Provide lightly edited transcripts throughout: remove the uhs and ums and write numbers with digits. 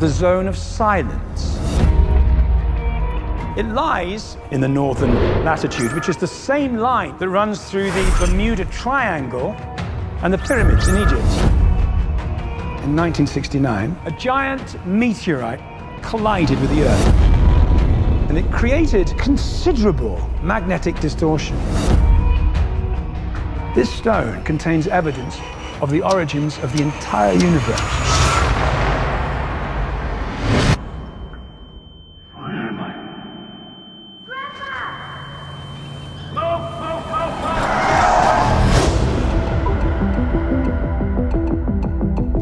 the zone of silence. It lies in the northern latitude, which is the same line that runs through the Bermuda Triangle and the pyramids in Egypt. In 1969, a giant meteorite collided with the Earth, and it created considerable magnetic distortion. This stone contains evidence of the origins of the entire universe.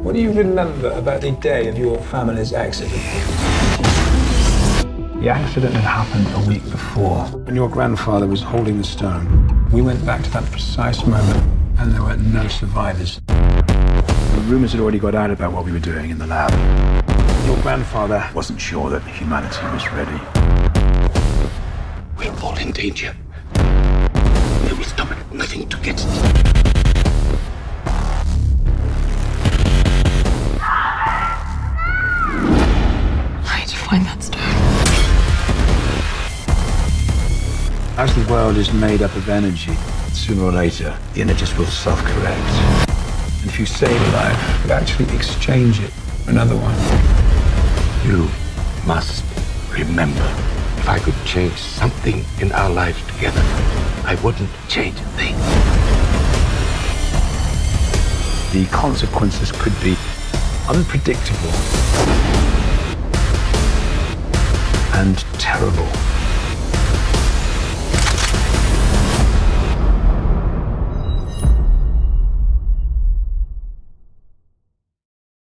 What do you remember about the day of your family's accident? The accident had happened a week before, when your grandfather was holding the stone. We went back to that precise moment, and there were no survivors. The rumors had already got out about what we were doing in the lab. Your grandfather wasn't sure that humanity was ready. We're all in danger. There is nothing to get it. As the world is made up of energy, sooner or later, the energies will self-correct. And if you save a life, you actually exchange it for another one. You must remember, if I could change something in our lives together, I wouldn't change a thing. The consequences could be unpredictable and terrible.